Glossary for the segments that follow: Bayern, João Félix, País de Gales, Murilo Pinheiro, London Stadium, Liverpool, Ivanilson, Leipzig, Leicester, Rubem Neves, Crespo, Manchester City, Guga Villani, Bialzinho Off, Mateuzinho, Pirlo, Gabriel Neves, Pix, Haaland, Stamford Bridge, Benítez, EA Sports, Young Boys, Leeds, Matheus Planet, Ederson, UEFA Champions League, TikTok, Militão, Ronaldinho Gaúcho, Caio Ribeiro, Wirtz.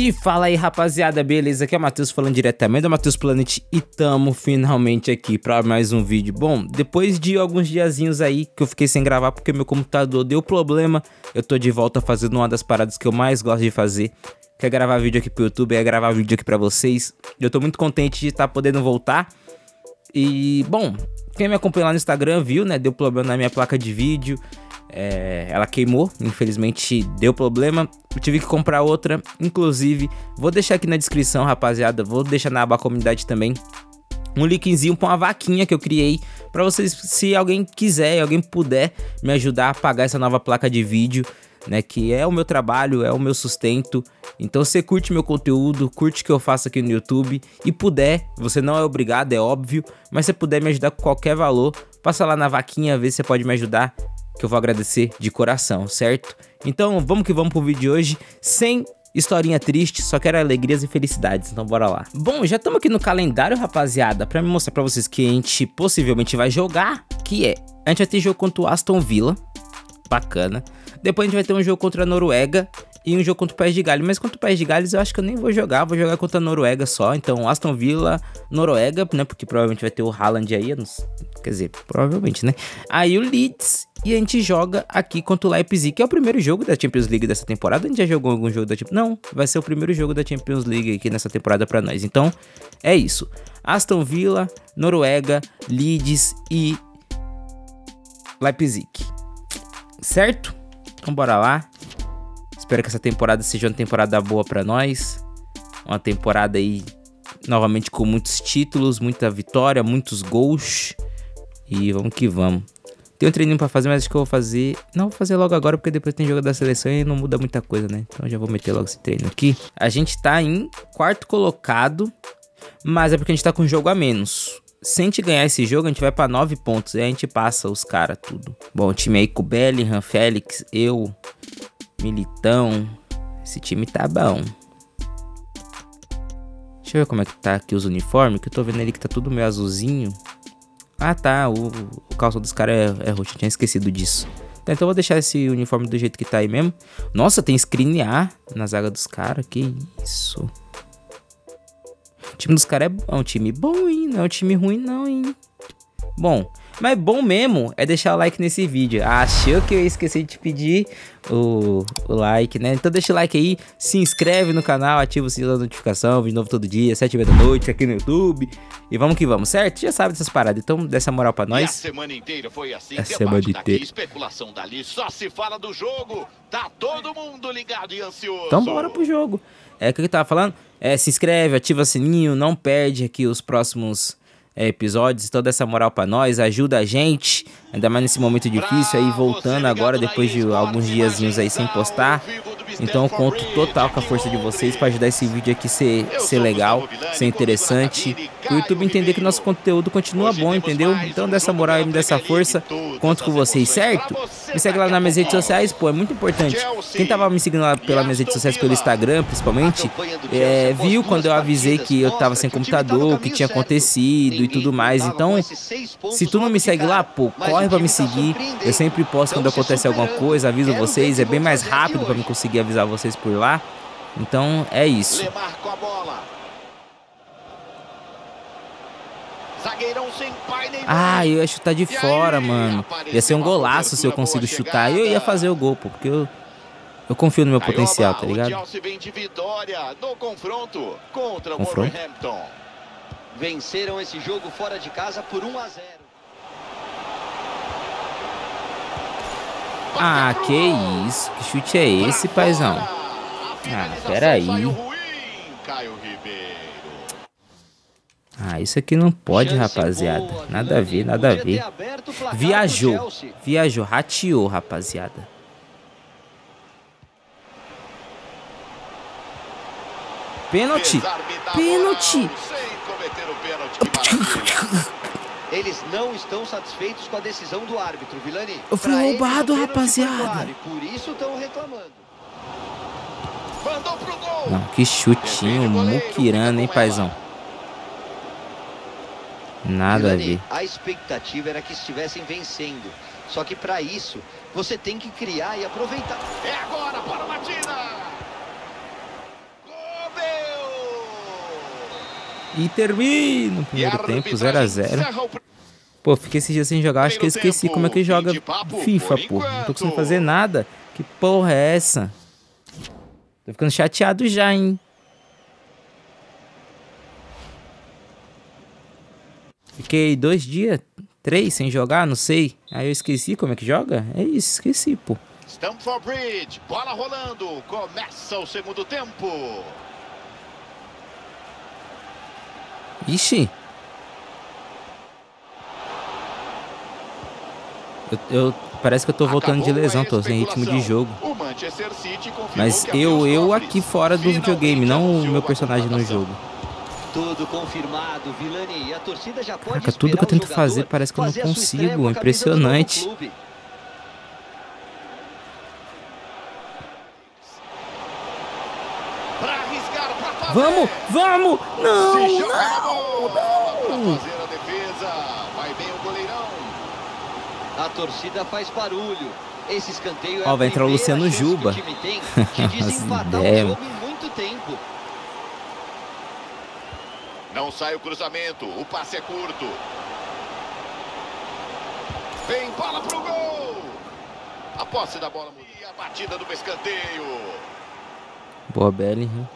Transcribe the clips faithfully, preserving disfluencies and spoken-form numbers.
E fala aí, rapaziada, beleza? Aqui é o Matheus falando diretamente do Matheus Planet e tamo finalmente aqui pra mais um vídeo. Bom, depois de alguns diazinhos aí que eu fiquei sem gravar porque meu computador deu problema, eu tô de volta fazendo uma das paradas que eu mais gosto de fazer, que é gravar vídeo aqui pro YouTube, é gravar vídeo aqui pra vocês. Eu tô muito contente de estar tá podendo voltar. E, bom, quem me acompanha lá no Instagram viu, né? Deu problema na minha placa de vídeo. É, ela queimou, infelizmente deu problema, eu tive que comprar outra, inclusive vou deixar aqui na descrição, rapaziada, vou deixar na aba comunidade também um linkzinho pra uma vaquinha que eu criei pra vocês, se alguém quiser, alguém puder me ajudar a pagar essa nova placa de vídeo, né, que é o meu trabalho, é o meu sustento. Então você curte meu conteúdo, curte o que eu faço aqui no YouTube e puder, você não é obrigado, é óbvio, mas se puder me ajudar com qualquer valor, passa lá na vaquinha, vê se você pode me ajudar, que eu vou agradecer de coração, certo? Então vamos que vamos pro vídeo de hoje, sem historinha triste, só quero alegrias e felicidades, então bora lá. Bom, já estamos aqui no calendário, rapaziada, pra me mostrar pra vocês que a gente possivelmente vai jogar, que é, a gente vai ter jogo contra o Aston Villa, bacana, depois a gente vai ter um jogo contra a Noruega e um jogo contra o País de Gales, mas contra o País de Gales eu acho que eu nem vou jogar, vou jogar contra a Noruega só, então Aston Villa, Noruega, né, porque provavelmente vai ter o Haaland aí, quer dizer, provavelmente, né, aí o Leeds. E a gente joga aqui contra o Leipzig, que é o primeiro jogo da Champions League dessa temporada. A gente já jogou algum jogo da Champions League? Não, vai ser o primeiro jogo da Champions League aqui nessa temporada pra nós. Então, é isso. Aston Villa, Noruega, Leeds e Leipzig. Certo? Então bora lá. Espero que essa temporada seja uma temporada boa pra nós. Uma temporada aí, novamente, com muitos títulos, muita vitória, muitos gols. E vamos que vamos. Tem um treininho pra fazer, mas acho que eu vou fazer... Não, vou fazer logo agora, porque depois tem jogo da seleção e não muda muita coisa, né? Então já vou meter logo esse treino aqui. A gente tá em quarto colocado, mas é porque a gente tá com um jogo a menos. Se a gente ganhar esse jogo, a gente vai pra nove pontos, e a gente passa os caras tudo. Bom, o time aí com o Bellingham, Félix, eu, Militão. Esse time tá bom. Deixa eu ver como é que tá aqui os uniformes, que eu tô vendo ali que tá tudo meio azulzinho. Ah tá, o, o calço dos caras é, é roxo, eu tinha esquecido disso. Tá, então eu vou deixar esse uniforme do jeito que tá aí mesmo. Nossa, tem screen A na zaga dos caras, que isso. O time dos caras é, é um time bom, hein? Não é um time ruim não, hein? Bom, mas bom mesmo é deixar o like nesse vídeo. Ah, achei que eu ia esquecer de te pedir o, o like, né? Então deixa o like aí, se inscreve no canal, ativa o sininho da notificação, vídeo novo todo dia, sete e meia da noite aqui no YouTube. E vamos que vamos, certo? Já sabe dessas paradas, então dá essa moral pra nós. E a semana inteira foi assim, a semana inteira. Especulação dali, só se fala do jogo, tá todo mundo ligado e ansioso. Então bora pro jogo. É o que eu tava falando, é, se inscreve, ativa o sininho, não perde aqui os próximos... episódios, toda essa moral pra nós, ajuda a gente, ainda mais nesse momento difícil aí, voltando agora, depois de alguns diazinhos aí sem postar, então eu conto total com a força de vocês pra ajudar esse vídeo aqui ser, ser legal, ser interessante, o YouTube entender que nosso conteúdo continua bom, entendeu? Então dessa moral aí, dessa força, conto com vocês, certo? Me segue lá nas minhas redes sociais, pô, é muito importante, quem tava me seguindo lá pelas minhas redes sociais, pelo Instagram principalmente, é, viu quando eu avisei que eu tava sem computador, o que tinha acontecido e tudo mais, então se tu não me segue lá, pô, corre pra me seguir, eu sempre posto quando acontece alguma coisa, aviso vocês, é bem mais rápido pra me conseguir avisar vocês por lá, então é isso. Ah, eu ia chutar de fora, mano, ia ser um golaço se eu consigo chutar, eu ia fazer o gol, pô, porque eu... Eu confio no meu potencial, tá ligado? Confronto? Venceram esse jogo fora de casa por um a zero. Ah, que isso? Que chute é esse, paizão? Ah, peraí. Ah, isso aqui não pode, rapaziada. Nada a ver, nada a ver. Viajou. Viajou, rateou, rapaziada. Pênalti. Pênalti. Eles não estão satisfeitos com a decisão do árbitro, Villani. Eu fui roubado, rapaziada. Por isso estão reclamando. Mandou pro gol. Não, que chutinho, muquirana, hein, paizão. Nada a ver. A expectativa era que estivessem vencendo. Só que para isso, você tem que criar e aproveitar. É agora para a batida. E termina o primeiro tempo, zero a zero. Pô, fiquei esses dias sem jogar, acho que eu esqueci como é que joga FIFA, pô. Não tô conseguindo fazer nada. Que porra é essa? Tô ficando chateado já, hein? Fiquei dois dias, três sem jogar, não sei. Aí eu esqueci como é que joga? É isso, esqueci, pô. Stamford Bridge, bola rolando. Começa o segundo tempo. Ixi. Eu, eu, parece que eu tô voltando Acabou de lesão, tô sem ritmo de jogo. Mas eu, eu aqui fora do videogame, não o meu personagem no jogo. Tudo confirmado, Villani. A torcida já pode. Caraca, tudo que eu tento fazer parece que eu não consigo. Impressionante. Vamos, vamos! Não, não, não! A torcida faz barulho. Esse escanteio é. Ó, vai entrar o Luciano Juba. Que o time tem de desempatar o jogo em muito tempo. Não sai o cruzamento, o passe é curto. Vem bola pro gol. A posse da bola e a batida do escanteio. Boa, Bellingham.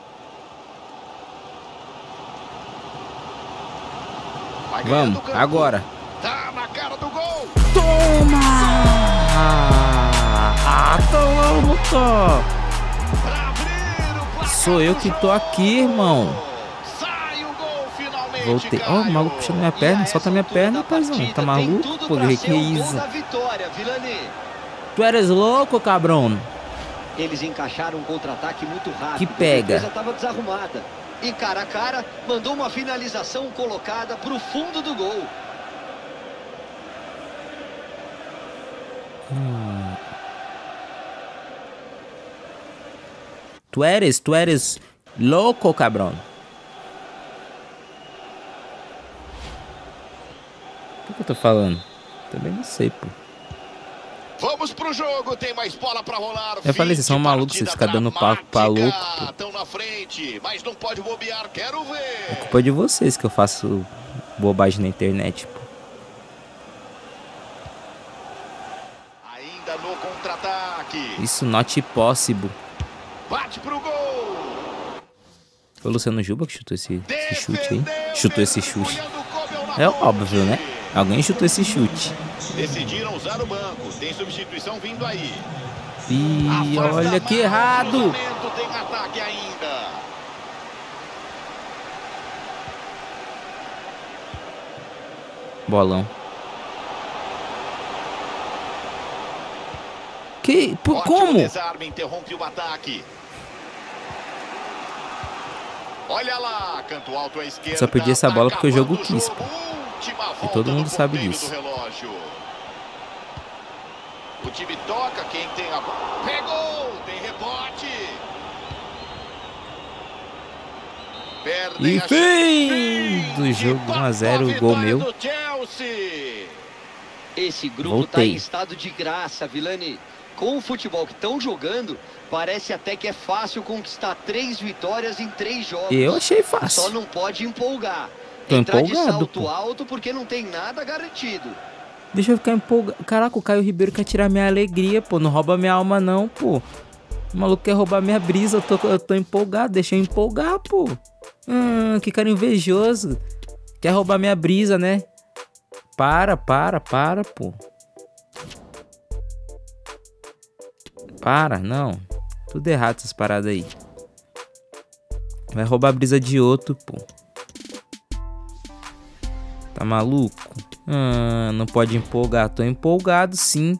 Vamos, agora. Tá na cara do gol. Toma! Ah, toma, tô. Sou eu que tô aqui, irmão. Voltei. Ó, oh, o maluco puxando minha perna. Solta minha perna, rapazão. Tá maluco? Pô, que isso? Tu eres louco, cabrão. Eles encaixaram um contra-ataque muito rápido. Que pega. A defesa tava desarrumada. E cara a cara, mandou uma finalização colocada pro fundo do gol. Hum. Tu eres, tu eres louco, cabrão. O que eu tô falando? Também não sei, pô. Vamos pro jogo, tem mais bola pra rolar. Eu falei, vocês são malucos, vocês ficam dando papo pra louco. Estão na frente, mas não pode bobear, quero ver. É culpa de vocês que eu faço bobagem na internet, pô. Ainda no contra-ataque. Isso not possible. Bate pro gol. Foi o Luciano Juba que chutou esse, esse chute aí. Chutou esse chute. É óbvio, né? Alguém chutou esse chute. Decidiram usar o banco. Tem substituição vindo aí. E olha que errado. Tem ataque ainda. Bolão. Que por ótimo como? Desarme, interrompe o ataque. Olha lá, canto alto à esquerda. Só perdi essa bola porque o jogo quis. E todo mundo sabe disso. O time toca, quem tem a bola. Pegou, tem rebote. Perdem e fim do jogo, um a zero, gol meu. Esse grupo Voltei. tá em estado de graça, Villani. Com o futebol que estão jogando, parece até que é fácil conquistar três vitórias em três jogos. Eu achei fácil. Só não pode empolgar. Tô Entrar empolgado, de salto pô. alto porque não tem nada garantido. Deixa eu ficar empolgado. Caraca, o Caio Ribeiro quer tirar minha alegria, pô. Não rouba minha alma, não, pô. O maluco quer roubar minha brisa. Eu tô, eu tô empolgado. Deixa eu empolgar, pô. Hum, que cara invejoso. Quer roubar minha brisa, né? Para, para, para, pô. Para, não. Tudo errado essas paradas aí. Vai roubar a brisa de outro, pô. Tá maluco? Ah, não pode empolgar. Tô empolgado, sim.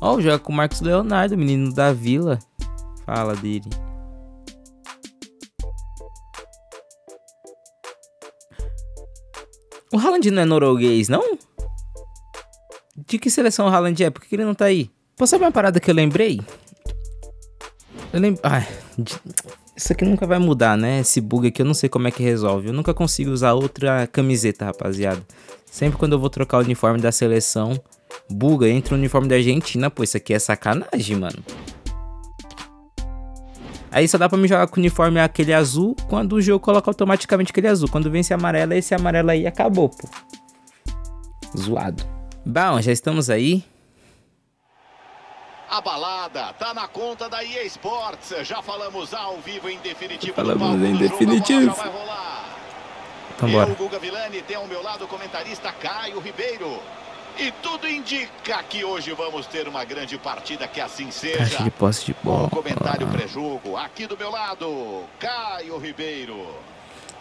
Ó, oh, joga com o Marcos Leonardo, menino da Vila. Fala dele. O Haaland não é norueguês, não? De que seleção o Haaland é? Por que ele não tá aí? Pô, sabe uma parada que eu lembrei? Eu lembro... Ai... Isso aqui nunca vai mudar, né? Esse bug aqui eu não sei como é que resolve. Eu nunca consigo usar outra camiseta, rapaziada. Sempre quando eu vou trocar o uniforme da seleção, buga, entra o uniforme da Argentina. Pô, isso aqui é sacanagem, mano. Aí só dá pra me jogar com o uniforme aquele azul quando o jogo coloca automaticamente aquele azul. Quando vem esse amarelo, esse amarelo aí acabou, pô. Zoado. Bom, já estamos aí. A balada tá na conta da E A Sports. Já falamos ao vivo em definitivo. Falamos em definitivo. Então bora. Eu, Guga Villani, tem ao meu lado o comentarista Caio Ribeiro. E tudo indica que hoje vamos ter uma grande partida, que assim seja. Caixa de posse de bola. Um comentário pré-jogo aqui do meu lado, Caio Ribeiro.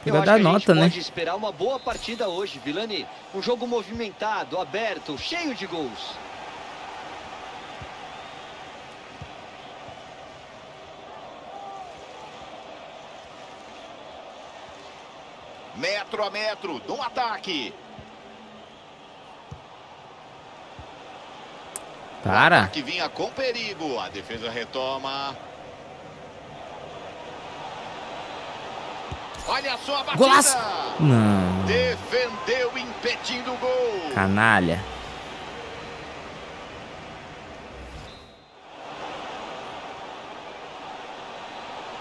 Eu vai acho dar que a nota, gente né? pode esperar uma boa partida hoje, Villani. Um jogo movimentado, aberto, cheio de gols. Metro a metro no ataque. Para. Que vinha com perigo. A defesa retoma. Olha só a batida. Golaço. Não. Defendeu impedindo o gol. Canalha.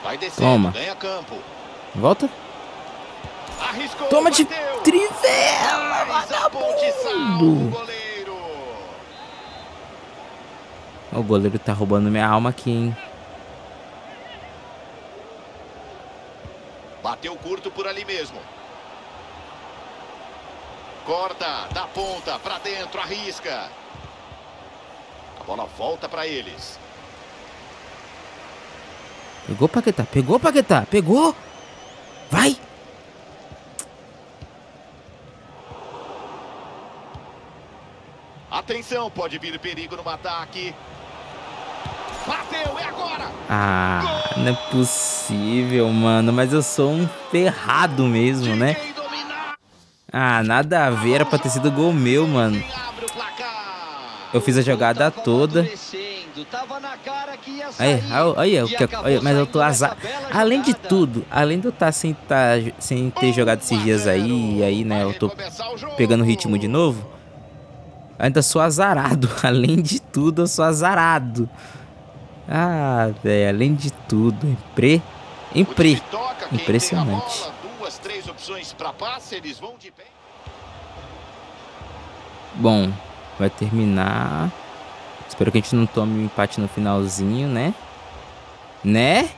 Vai descer. Toma. Ganha campo. Volta. Arriscou. Toma de trivela, vagabundo. O goleiro tá roubando minha alma aqui, hein? Bateu curto por ali mesmo. Corta da ponta pra dentro, arrisca. A bola volta pra eles. Pegou o Paquetá, pegou o Paquetá, pegou. Vai. Atenção, pode vir perigo no ataque. Bateu, é agora! Ah, gol! Não é possível, mano. Mas eu sou um ferrado mesmo, D J né? Dominar. Ah, nada a ver. Era pra ter sido gol meu, mano. Eu fiz a jogada toda. Aí, aí, aí, mas eu tô azar. Além de tudo, além de eu estar sem, tá, sem ter jogado esses dias aí, e aí, né, eu tô pegando ritmo de novo. Ainda sou azarado. Além de tudo, eu sou azarado. Ah, velho, além de tudo, impre, impre, impressionante. Bom, vai terminar. Espero que a gente não tome um empate no finalzinho, né? Né?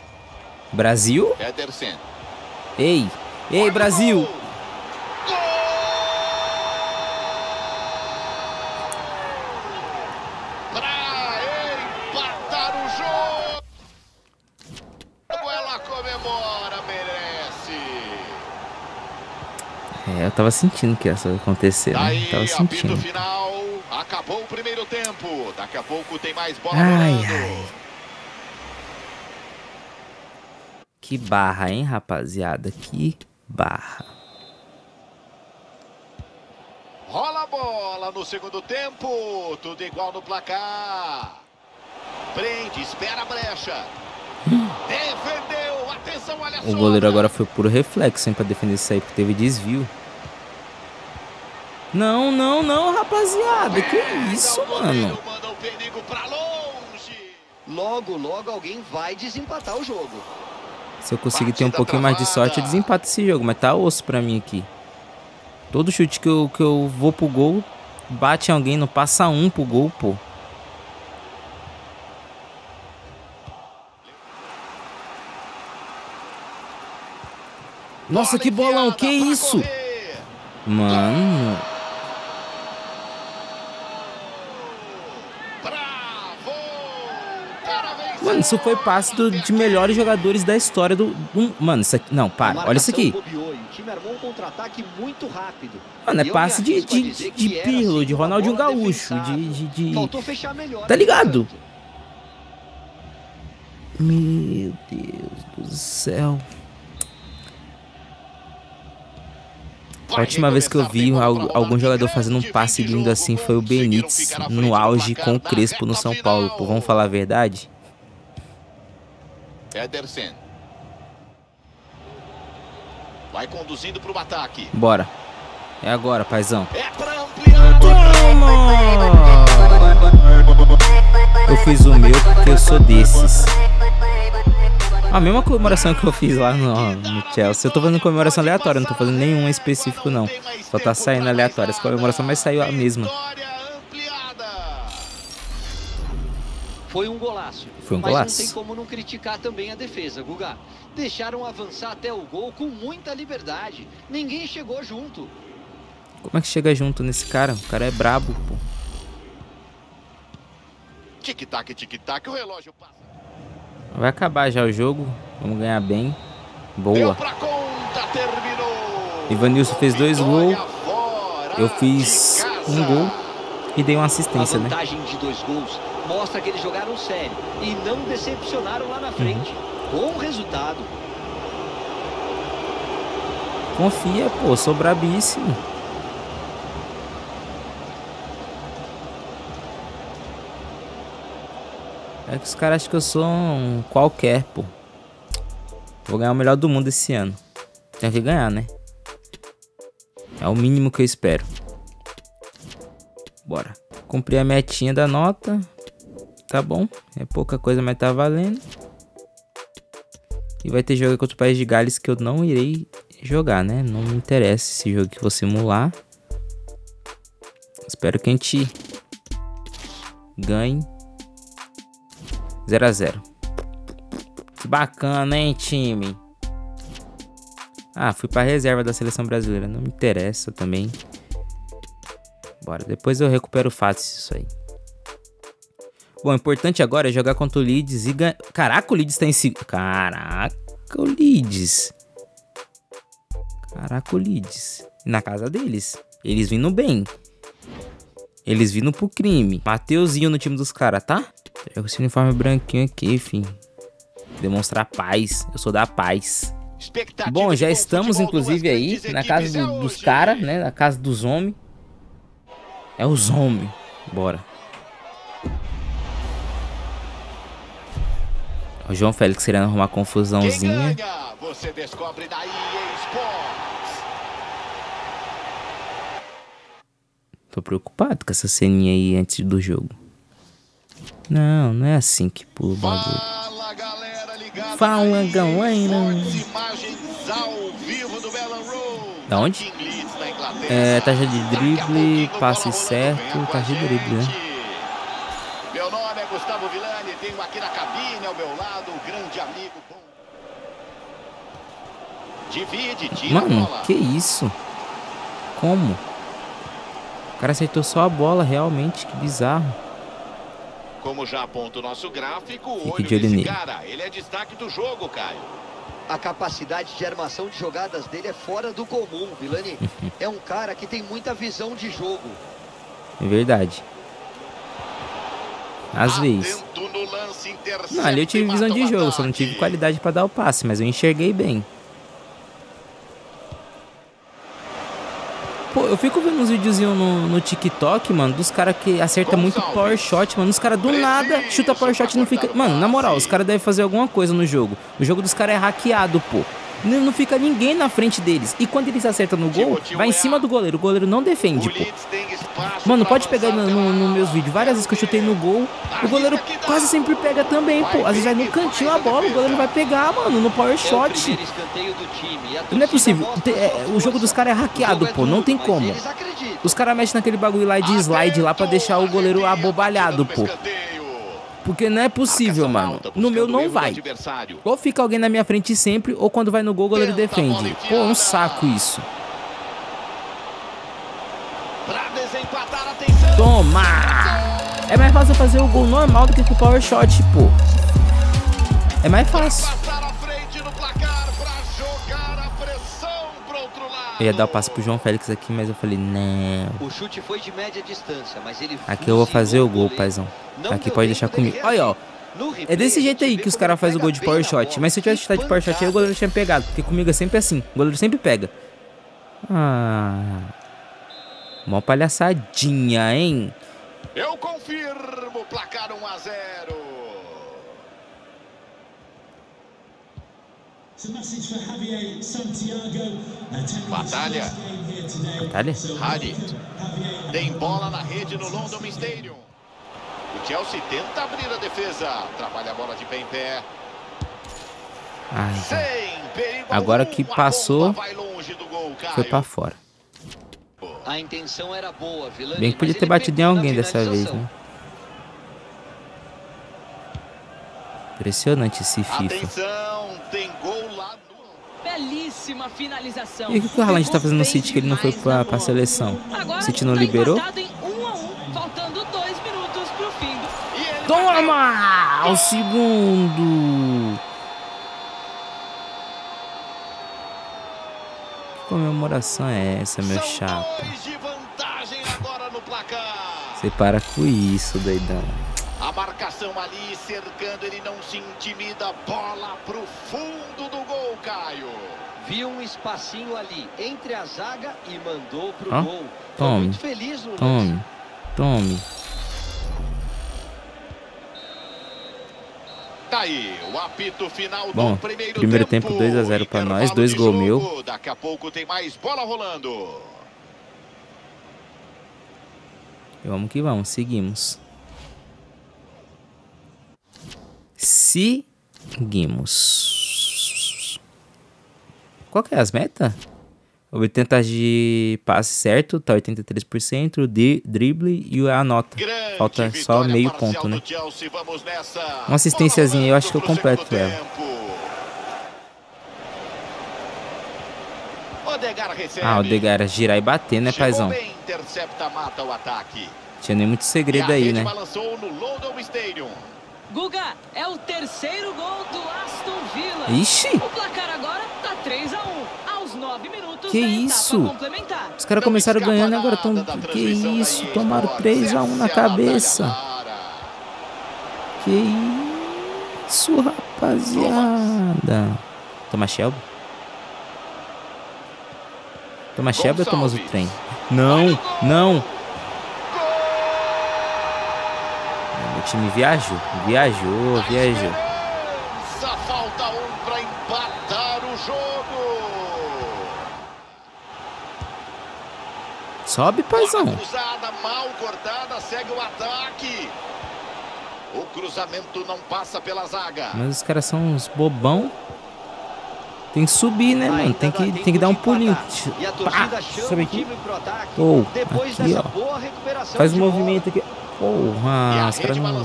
Brasil? Ei, ei, Brasil! É, eu tava sentindo que isso ia acontecer, né? Eu tava sentindo. Final, acabou o primeiro tempo. Daqui a pouco tem mais bola ai, ai. Que barra, hein, rapaziada? Que barra. Rola a bola no segundo tempo. Tudo igual no placar. Prende, espera a brecha. Defendeu, atenção, olha só. O goleiro agora foi puro reflexo, hein, pra defender isso aí, porque teve desvio. Não, não, não, rapaziada. Que isso, mano? Logo, logo alguém vai desempatar o jogo. Se eu conseguir ter um pouquinho mais de sorte, eu desempato esse jogo. Mas tá osso pra mim aqui. Todo chute que eu, que eu vou pro gol, bate alguém, não passa um pro gol, pô. Nossa, que bolão, que isso? Mano. Mano, isso foi passe do, de melhores jogadores da história do... do mano, isso aqui... Não, para. Olha isso aqui. Mano, é passe de, de, de, de Pirlo, de Ronaldinho Gaúcho, de... de, de... Tá ligado? Meu Deus do céu. A última vez que eu vi algum jogador fazendo um passe lindo assim foi o Benítez no auge com o Crespo no São Paulo. Pô, vamos falar a verdade? Ederson. Vai conduzindo pro ataque. Bora. É agora, paizão. Toma! Eu fiz o meu porque eu sou desses. A mesma comemoração que eu fiz lá no, no Chelsea. Eu tô fazendo comemoração aleatória, não tô fazendo nenhuma específico não. Só tá saindo aleatória essa comemoração, mas saiu a mesma. Foi um golaço. Foi um golaço. Mas não tem como não criticar também a defesa, Guga. Deixaram avançar até o gol com muita liberdade. Ninguém chegou junto. Como é que chega junto nesse cara? O cara é brabo, pô. Tic-tac, tic-tac, o relógio passa. Vai acabar já o jogo. Vamos ganhar bem. Boa. Ivanilson fez dois gols. Eu fiz um gol e dei uma assistência, né? A vantagem de dois gols mostra que eles jogaram sério e não decepcionaram lá na frente. Uhum. Bom resultado. Confia, pô, sou brabíssimo. É que os caras acham que eu sou um qualquer, pô. Vou ganhar o melhor do mundo esse ano. Tem que ganhar, né? É o mínimo que eu espero. Bora. Cumpri a metinha da nota. Tá bom. É pouca coisa, mas tá valendo. E vai ter jogo contra o País de Gales que eu não irei jogar, né? Não me interessa esse jogo que vou simular. Espero que a gente ganhe. zero a zero. Que bacana, hein, time? Ah, fui pra reserva da seleção brasileira. Não me interessa também. Bora, depois eu recupero fácil isso aí. Bom, o importante agora é jogar contra o Leeds e ganhar... Caraca, o Leeds tá em segundo. Caraca, o Leeds. Caraca, o Leeds. Na casa deles. Eles vindo bem. Eles vindo pro crime. Mateuzinho no time dos caras, tá? Pega esse uniforme branquinho aqui, fim. Demonstrar paz. Eu sou da paz. Bom, já estamos, inclusive, aí na casa do, dos caras, né? Na casa dos homens. É os homens. Bora. O João Félix querendo arrumar confusãozinha. Você descobre da E A Sports. Tô preocupado com essa ceninha aí antes do jogo. Não, não é assim que pula o bagulho. Fala, galera, ligado. Fala, galera. Imagens ao vivo do da onde? É, taxa de drible, passe certo, taxa de drible, né? Meu nome é Gustavo Villani, tenho aqui na cabine ao meu lado um grande amigo. Divide, tira. Mano, que isso? Como? O cara acertou só a bola, realmente, que bizarro. Como já aponta o nosso gráfico, o olho desse cara, ele é destaque do jogo, Caio. A capacidade de armação de jogadas dele é fora do comum, Villani. É um cara que tem muita visão de jogo. É verdade. Às vezes. Não, ali eu tive visão de jogo, só não tive qualidade para dar o passe, mas eu enxerguei bem. Pô, eu fico vendo uns videozinhos no, no TikTok, mano, dos caras que acerta muito power shot, mano. Os caras do nada chuta power shot e não fica... Mano, na moral, os caras devem fazer alguma coisa no jogo. O jogo dos caras é hackeado, pô. Não, não fica ninguém na frente deles. E quando eles acertam no gol, vai em cima do goleiro. O goleiro não defende, pô. Mano, pode pegar nos no, no meus vídeos. Várias vezes que eu chutei no gol, o goleiro quase sempre pega também, pô. Às vezes vai no cantinho a bola, o goleiro vai pegar, mano, no power shot. Não é possível. O jogo dos caras é hackeado, pô. Não tem como. Os caras mexem naquele bagulho lá de slide lá pra deixar o goleiro abobalhado, pô. Porque não é possível, mano. No meu não vai. Ou fica alguém na minha frente sempre, ou quando vai no gol, o goleiro defende. Pô, um saco isso. Toma! É mais fácil fazer o gol normal do que com o power shot, pô. É mais fácil. Eu ia dar o passe pro João Félix aqui, mas eu falei, não. O chute foi de média distância, mas ele aqui eu vou fazer o gol, paizão. Aqui pode deixar comigo. Olha, ó. É desse jeito aí que os caras fazem o gol de power shot. Mas se eu tivesse chutado de power shot aí, o goleiro tinha pegado. Porque comigo é sempre assim. O goleiro sempre pega. Ah. Mó palhaçadinha, hein? Eu confirmo, placar um a zero. Batalha. Batalha? Harry. Tem bola na rede no London Stadium. O Chelsea tenta abrir a defesa. Trabalha a bola de pé em pé. Ai, agora que passou, foi pra fora. Bem que podia ter batido em alguém dessa vez, né? Impressionante esse FIFA. E o que o Haaland tá fazendo no City que ele não foi pra, pra seleção? O City não liberou? Toma! O segundo! Que comemoração é essa, meu chapa? Você para com isso, doidão. A marcação ali cercando, ele não se intimida, bola pro fundo do gol, Caio. Viu um espacinho ali entre a zaga e mandou pro ah? gol. Tome, muito feliz no tome, lance. tome. Tá aí, o apito final Bom, do primeiro, primeiro tempo. Primeiro tempo dois a zero pra nós, dois gol jogo. meu. Daqui a pouco tem mais bola rolando. E vamos que vamos, seguimos. Seguimos. Qual que é as metas? Oitenta de passe certo, tá oitenta e três por cento, de drible e a nota. Falta só meio ponto, né? Uma assistênciazinha eu acho que eu completo ela. Ah, o Degar girar e bater, né, paizão? Tinha nem muito segredo aí, né? Guga, é o terceiro gol do Aston Villa. Ixi! O placar agora tá três a um. Aos nove minutos. Que isso? Os caras começaram ganhando e agora estão... Que isso? Tomaram três a um na cabeça. Que isso, rapaziada. Toma Shelby. Toma Shelby ou toma o trem? Não, não. O time viajou, viajou, viajou. Só falta um para empatar o jogo. Sobe, paizão. Cruzada mal cortada, segue o ataque. O cruzamento não passa pela zaga. Mas os caras são uns bobão. Tem que subir, né, mano? Tem que, tem que dar um pulinho. E a torcida chama o time pro ataque. Oh, depois aqui, dessa ó. boa recuperação. Faz um movimento aqui. Porra, os caras não...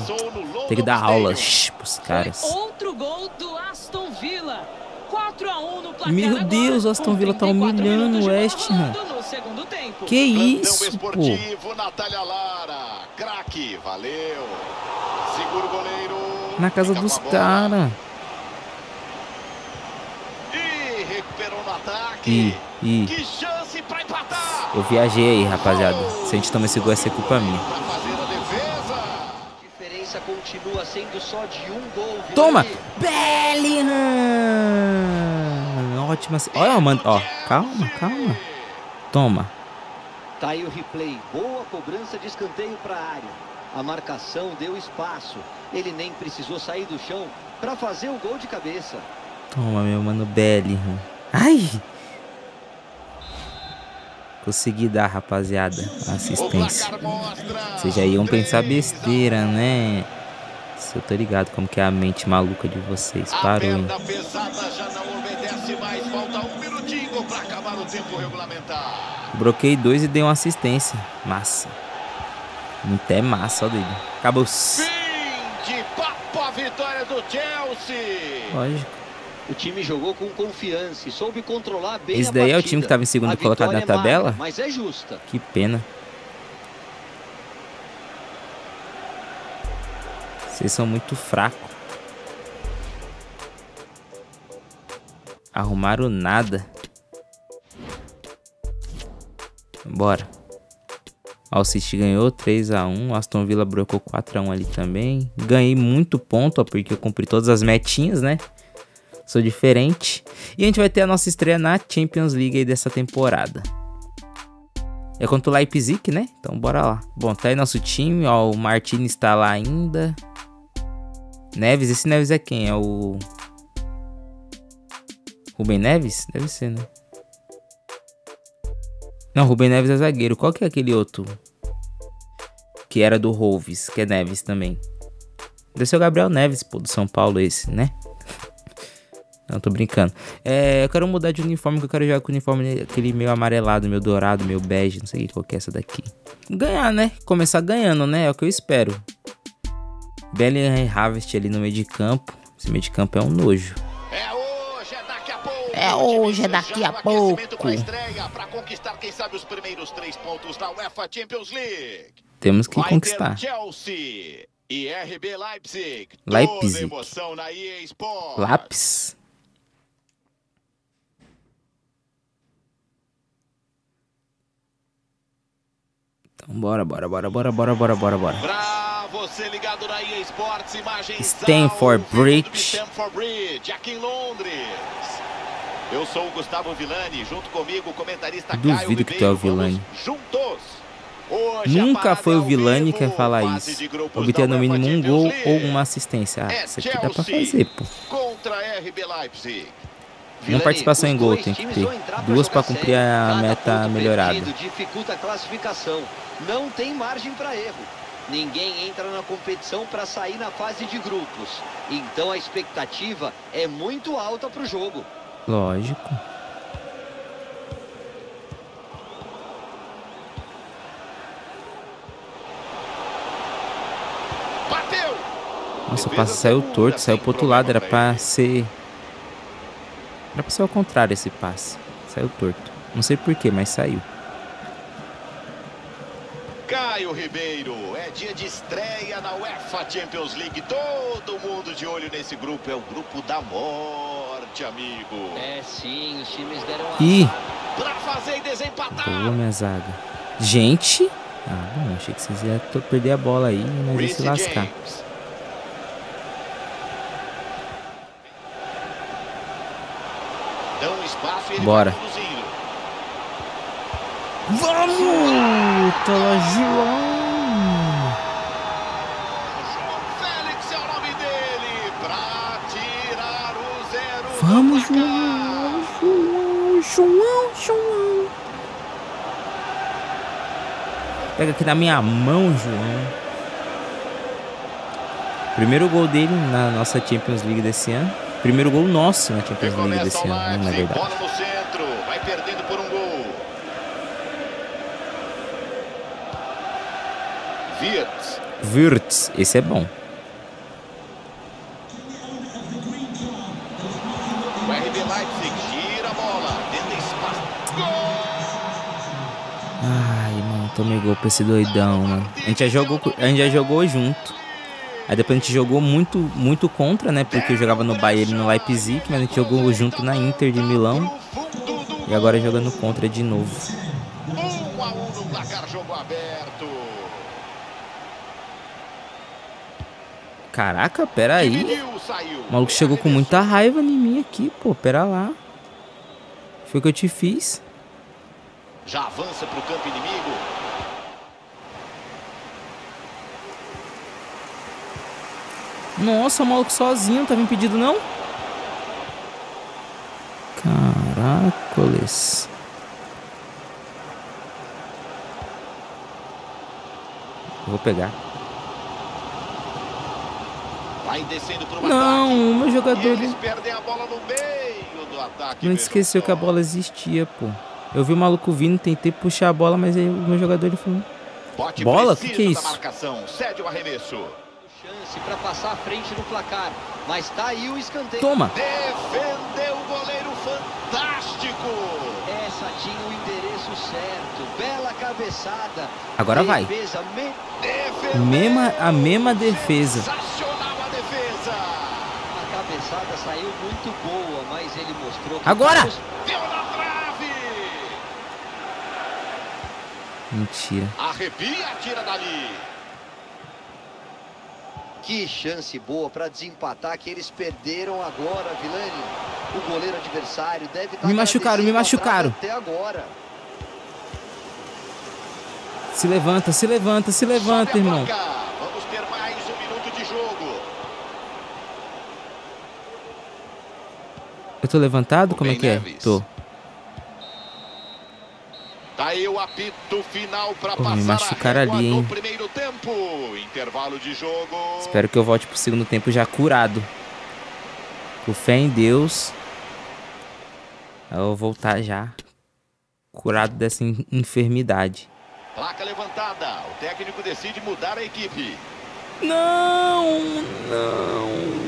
Tem que dar aula shh, pros caras. Outro gol do Aston Villa. quatro a um no placar. Meu Deus, o Aston Villa tá humilhando o West Ham. Que isso, pô. Na casa dos caras. E, e... Eu viajei aí, rapaziada. Se a gente toma esse gol, essa é culpa minha. Continua sendo só de um gol. Toma! Bellingham! Ótima. Olha, mano. Ó, calma, calma. Toma. Tá aí o replay. Boa cobrança de escanteio para a área. A marcação deu espaço. Ele nem precisou sair do chão para fazer o gol de cabeça. Toma, meu mano, Bellingham. Ai! Consegui dar, rapaziada, assistência. Vocês já iam pensar besteira, né? Eu tô ligado como que é a mente maluca de vocês. Parou, hein? Bloqueei dois e dei uma assistência. Massa. Muito é massa, ó, dele. Acabou. Fim de papo, a vitória do Chelsea. Lógico. O time jogou com confiança e soube controlar bem a partida. Esse daí é o time que estava em segundo colocado na tabela? Mas é justa. Que pena. Vocês são muito fracos. Arrumaram nada. Bora. O City ganhou três a um. Aston Villa brocou quatro a um ali também. Ganhei muito ponto, ó, porque eu cumpri todas as metinhas, né? Sou diferente. E a gente vai ter a nossa estreia na Champions League aí dessa temporada. É contra o Leipzig, né? Então bora lá. Bom, tá aí nosso time. Ó, o Martínez tá lá ainda. Neves, esse Neves é quem? É o... Rubem Neves? Deve ser, né? Não, Rubem Neves é zagueiro. Qual que é aquele outro? Que era do Wolves, que é Neves também. Deve ser o Gabriel Neves, pô, do São Paulo esse, né? Não, tô brincando. É, eu quero mudar de uniforme, que eu quero jogar com o uniforme aquele meio amarelado, meio dourado, meio bege, não sei qual que é essa daqui. Ganhar, né? Começar ganhando, né? É o que eu espero. Bellingham e Harvest ali no meio de campo. Esse meio de campo é um nojo. É hoje, é daqui a pouco. É hoje, é daqui a pouco. Com a estreia pra conquistar, quem sabe, os primeiros três pontos da UEFA Champions League. Temos que conquistar. Chelsea e R B Leipzig. Leipzig. Emoção na E A Sports. Lápis. Então bora, bora, bora, bora, bora, bora, bora, bora. Pra você ligado na E A Sports, imagens Stamford Bridge. Stamford Bridge, aqui em Londres. Eu sou o Guga Villani, junto comigo o comentarista Caio Ribeiro. Duvido que tu é o Villani. Juntos. Hoje nunca foi o Villani que vai falar isso. Obter no mínimo um gol ou uma assistência. Ah, isso aqui dá pra fazer, pô. Contra R B Leipzig. Uma participação em gol tem que ter, duas para cumprir a meta melhorada. Dificulta a classificação, não tem margem para erro. Ninguém entra na competição para sair na fase de grupos, então a expectativa é muito alta para o jogo. Lógico. Bateu! Nossa, o passe saiu torto, saiu pro outro lado, era para ser... Era pra ser ao contrário esse passe. Saiu torto. Não sei porquê, mas saiu. Caio Ribeiro, é dia de estreia na UEFA Champions League. Todo mundo de olho nesse grupo. É o grupo da morte, amigo. É sim, os times deram a... Ih! Pra fazer e desempatar. Boa, minha zaga. Gente! Ah, bom, achei que vocês iam perder a bola aí, mas ia se lascar. James. Bora. Vamos! Tá lá, João! João Félix é o nome dele pra tirar o zero. Vamos, João! João, João, João! Pega aqui na minha mão, João. Primeiro gol dele na nossa Champions League desse ano. Primeiro gol nosso na Champions League desse ano, na verdade. Bola no centro, vai perdendo por um gol. Wirtz. Wirtz, esse é bom. O R B Leipzig gira a bola, tenta espaço. Gol! Ai, mano, tomei gol pra esse doidão, mano. A gente já jogou, a gente já jogou junto. Aí depois a gente jogou muito, muito contra, né? Porque eu jogava no Bayern e no Leipzig, mas a gente jogou junto na Inter de Milão. E agora jogando contra de novo. um a um no placar, jogo aberto. Caraca, pera aí. O maluco chegou com muita raiva em mim aqui, pô. Pera lá. Foi o que eu te fiz. Já avança pro campo inimigo. Nossa, o maluco sozinho, não tava impedido não? Caracoles. Vou pegar. Vai descendo pro não, o meu jogador... Eles perdem a bola no meio do ataque. Não esqueceu que a bola existia, pô. Eu vi o maluco vindo, tentei puxar a bola, mas aí o meu jogador ele falou... Bote bola? O que, que é isso? Cede o arremesso. Para passar à frente no placar, mas tá aí o escanteio. Toma! Defendeu o goleiro, fantástico! Essa tinha o endereço certo, bela cabeçada. Agora defesa, vai. Me... Mema, a mesma defesa. Sensacional a defesa. A cabeçada saiu muito boa, mas ele mostrou que agora! Deus... Deu na trave! Mentira. Arrepia, tira dali. Que chance boa para desempatar que eles perderam agora, Villani. O goleiro adversário deve estar... Me machucaram, me machucaram. Até agora. Se levanta, se levanta, se levanta, irmão. Vamos ter mais um minuto de jogo. Eu tô levantado? Como é que é? Tô. Tá aí o apito final pra passar. Me machucaram ali, hein? Primeiro tempo, intervalo de jogo. Espero que eu volte pro segundo tempo já curado. Com fé em Deus, eu vou voltar já curado dessa enfermidade. Placa levantada. O técnico decide mudar a equipe. Não, não.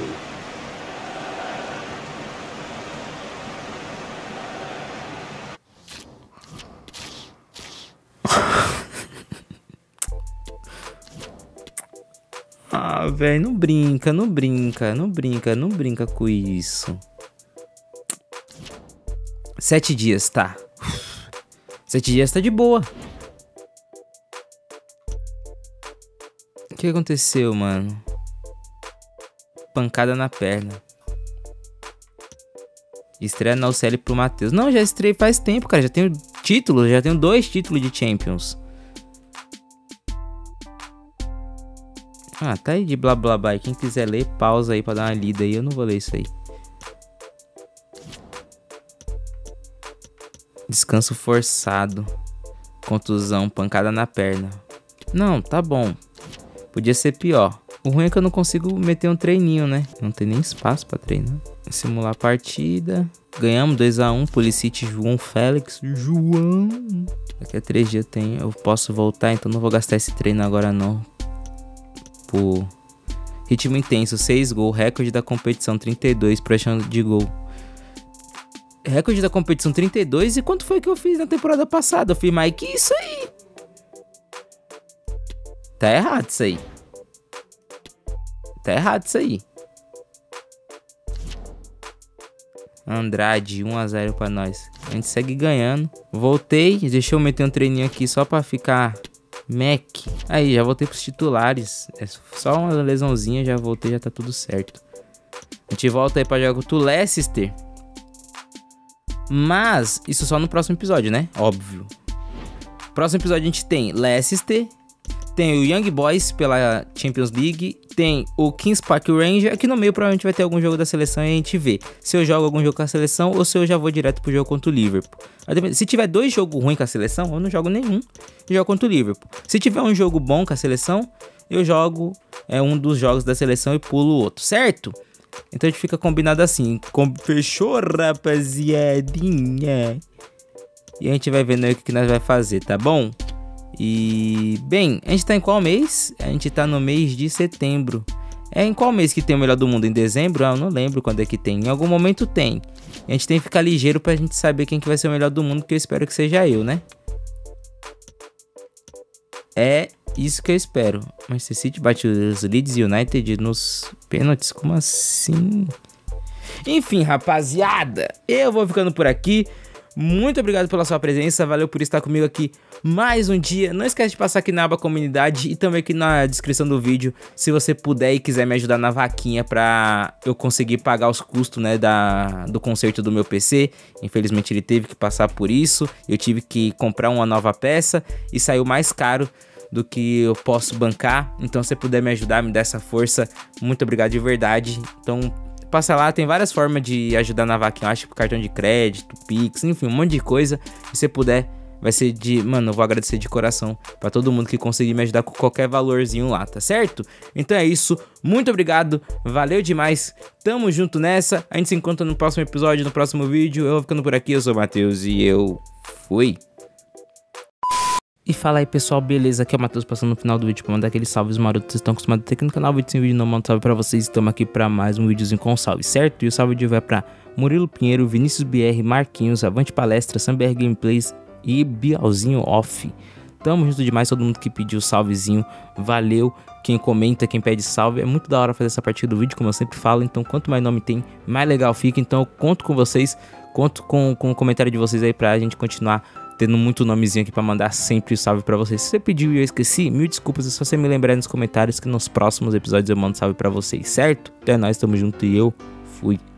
Ah, velho, não brinca, não brinca, não brinca, não brinca com isso. Sete dias, tá. Sete dias tá de boa. O que aconteceu, mano? Pancada na perna. Estreia na U C L pro Matheus. Não, já estreiei faz tempo, cara. Já tenho título, já tenho dois títulos de Champions. Ah, tá aí de blá blá blá. Quem quiser ler, pausa aí pra dar uma lida aí. Eu não vou ler isso aí. Descanso forçado. Contusão, pancada na perna. Não, tá bom. Podia ser pior. O ruim é que eu não consigo meter um treininho, né? Não tem nem espaço pra treinar. Simular a partida. Ganhamos dois a um. Pulisic, João Félix. João. Daqui a três dias tem. Eu posso voltar, então não vou gastar esse treino agora não. Por ritmo intenso, seis gols, recorde da competição, trinta e dois, pressão de gol. Recorde da competição, trinta e dois, e quanto foi que eu fiz na temporada passada? Eu fiz mais que isso aí. Tá errado isso aí. Tá errado isso aí. Andrade, um a zero pra nós. A gente segue ganhando. Voltei, deixa eu meter um treininho aqui só pra ficar... Mac. Aí, já voltei pros titulares. É só uma lesãozinha, já voltei, já tá tudo certo. A gente volta aí pra jogar contra o Leicester. Mas, isso só no próximo episódio, né? Óbvio. Próximo episódio a gente tem Leicester. Tem o Young Boys pela Champions League. Tem o Kings Park Ranger. Aqui no meio provavelmente vai ter algum jogo da seleção e a gente vê se eu jogo algum jogo com a seleção ou se eu já vou direto pro jogo contra o Liverpool. Se tiver dois jogos ruins com a seleção, eu não jogo nenhum. Eu jogo contra o Liverpool. Se tiver um jogo bom com a seleção, eu jogo é, um dos jogos da seleção e pulo o outro, certo? Então a gente fica combinado assim. Com... Fechou, rapaziadinha? E a gente vai vendo aí o que nós vai fazer, tá bom? E, bem, a gente tá em qual mês? A gente tá no mês de setembro. É em qual mês que tem o melhor do mundo? Em dezembro? Ah, eu não lembro quando é que tem. Em algum momento tem. A gente tem que ficar ligeiro pra gente saber quem que vai ser o melhor do mundo, que eu espero que seja eu, né? É isso que eu espero. Manchester City bate os Leeds United nos pênaltis? Como assim? Enfim, rapaziada, eu vou ficando por aqui. Muito obrigado pela sua presença, valeu por estar comigo aqui mais um dia. Não esquece de passar aqui na aba comunidade e também aqui na descrição do vídeo, se você puder e quiser me ajudar na vaquinha pra eu conseguir pagar os custos, né, da, do conserto do meu P C. Infelizmente ele teve que passar por isso, eu tive que comprar uma nova peça e saiu mais caro do que eu posso bancar. Então se você puder me ajudar, me dar essa força, muito obrigado de verdade. Então... passa lá, tem várias formas de ajudar na vaquinha, eu acho, cartão de crédito, Pix, enfim, um monte de coisa. Se você puder, vai ser de... Mano, eu vou agradecer de coração pra todo mundo que conseguir me ajudar com qualquer valorzinho lá, tá certo? Então é isso, muito obrigado, valeu demais, tamo junto nessa. A gente se encontra no próximo episódio, no próximo vídeo. Eu vou ficando por aqui, eu sou o Matheus e eu fui. E fala aí, pessoal, beleza? Aqui é o Matheus passando no final do vídeo pra mandar aqueles salves marotos que vocês estão acostumados a ter aqui no canal. Vídeo sem vídeo não mando salve pra vocês. Estamos aqui pra mais um videozinho com salve, certo? E o salve de hoje vai pra Murilo Pinheiro, Vinícius B R, Marquinhos, Avante Palestra, Samber Gameplays e Bialzinho Off. Tamo junto demais, todo mundo que pediu salvezinho, valeu. Quem comenta, quem pede salve, é muito da hora fazer essa partida do vídeo, como eu sempre falo. Então quanto mais nome tem, mais legal fica. Então eu conto com vocês, conto com, com o comentário de vocês aí pra gente continuar tendo muito nomezinho aqui pra mandar sempre o salve pra vocês. Se você pediu e eu esqueci, mil desculpas, é só você me lembrar nos comentários que nos próximos episódios eu mando salve pra vocês, certo? Então é nóis, tamo junto e eu fui.